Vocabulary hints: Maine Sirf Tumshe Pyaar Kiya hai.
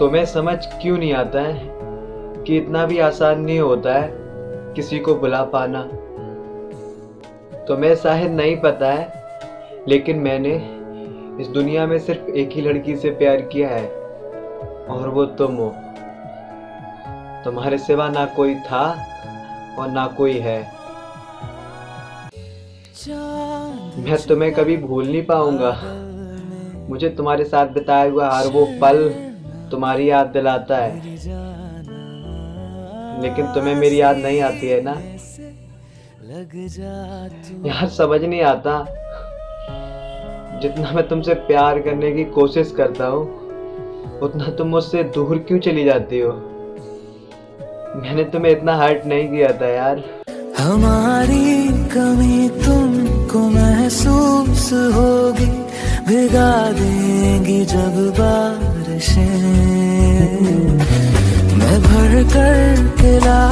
तुम्हें समझ क्यों नहीं आता है कि इतना भी आसान नहीं होता है किसी को बुला पाना। तुम्हें शायद नहीं पता है, लेकिन मैंने इस दुनिया में सिर्फ एक ही लड़की से प्यार किया है और वो तुम हो। तुम्हारे सिवा ना कोई था और ना कोई है। मैं तुम्हें कभी भूल नहीं पाऊंगा। मुझे तुम्हारे साथ बिताया हुआ हर वो पल तुम्हारी याद दिलाता है, लेकिन तुम्हें मेरी याद नहीं आती है ना यार। समझ नहीं आता, जितना मैं तुमसे प्यार करने की कोशिश करता हूँ उतना तुम मुझसे दूर क्यों चली जाती हो। मैंने तुम्हें इतना हर्ट नहीं किया था यार। हमारी कमी तुमको महसूस होगी, भिगा देंगी जब बारिशें। मैं भर कर के ला